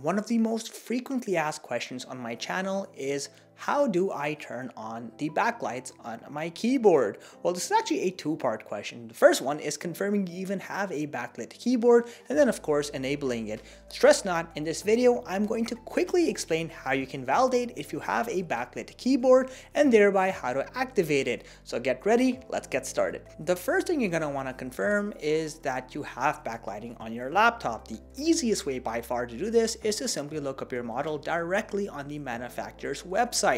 One of the most frequently asked questions on my channel is, how do I turn on the backlights on my keyboard? Well, this is actually a two-part question. The first one is confirming you even have a backlit keyboard, and then of course enabling it. Stress not, in this video, I'm going to quickly explain how you can validate if you have a backlit keyboard and thereby how to activate it. So get ready, let's get started. The first thing you're gonna wanna confirm is that you have backlighting on your laptop. The easiest way by far to do this is to simply look up your model directly on the manufacturer's website.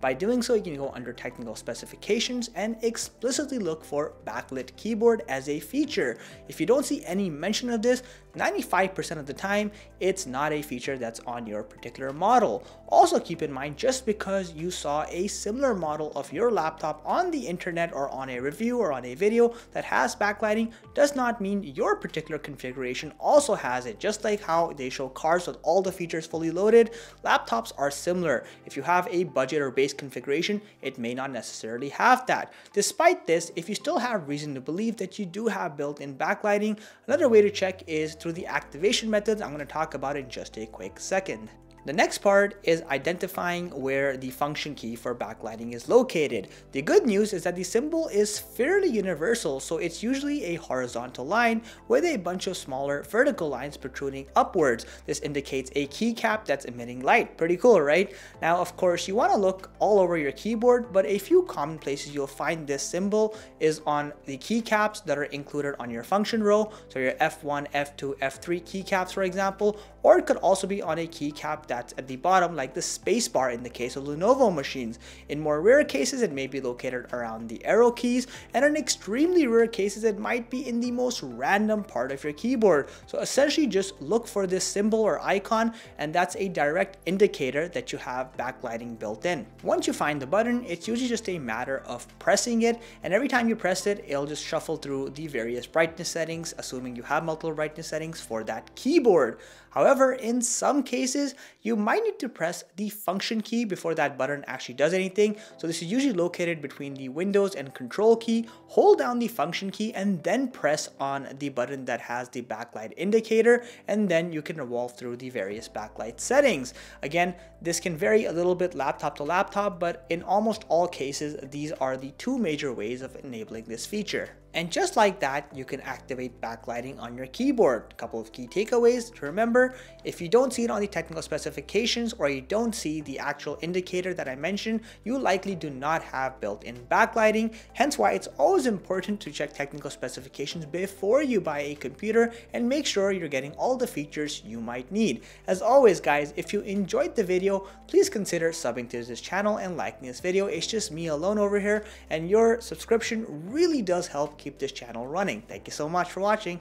By doing so, you can go under technical specifications and explicitly look for backlit keyboard as a feature. If you don't see any mention of this, 95% of the time, it's not a feature that's on your particular model. Also keep in mind, just because you saw a similar model of your laptop on the internet or on a review or on a video that has backlighting does not mean your particular configuration also has it. Just like how they show cars with all the features fully loaded, laptops are similar. If you have a budget or base configuration, it may not necessarily have that. Despite this, if you still have reason to believe that you do have built-in backlighting, another way to check is through the activation methods. I'm going to talk about it in just a quick second. The next part is identifying where the function key for backlighting is located. The good news is that the symbol is fairly universal, so it's usually a horizontal line with a bunch of smaller vertical lines protruding upwards. This indicates a keycap that's emitting light. Pretty cool, right? Now, of course, you want to look all over your keyboard, but a few common places you'll find this symbol is on the keycaps that are included on your function row. So your F1, F2, F3 keycaps, for example, or it could also be on a keycap that's at the bottom, like the spacebar in the case of Lenovo machines. In more rare cases, it may be located around the arrow keys, and in extremely rare cases, it might be in the most random part of your keyboard. So essentially just look for this symbol or icon, and that's a direct indicator that you have backlighting built in. Once you find the button, it's usually just a matter of pressing it, and every time you press it, it'll just shuffle through the various brightness settings, assuming you have multiple brightness settings for that keyboard. However, in some cases, you might need to press the function key before that button actually does anything. So this is usually located between the Windows and Control key. Hold down the function key and then press on the button that has the backlight indicator, and then you can revolve through the various backlight settings. Again, this can vary a little bit laptop to laptop, but in almost all cases, these are the two major ways of enabling this feature. And just like that, you can activate backlighting on your keyboard. A couple of key takeaways to remember: if you don't see it on the technical specifications, or you don't see the actual indicator that I mentioned, you likely do not have built-in backlighting. Hence why it's always important to check technical specifications before you buy a computer and make sure you're getting all the features you might need. As always, guys, if you enjoyed the video, please consider subbing to this channel and liking this video. It's just me alone over here, and your subscription really does help keep this channel running. Thank you so much for watching.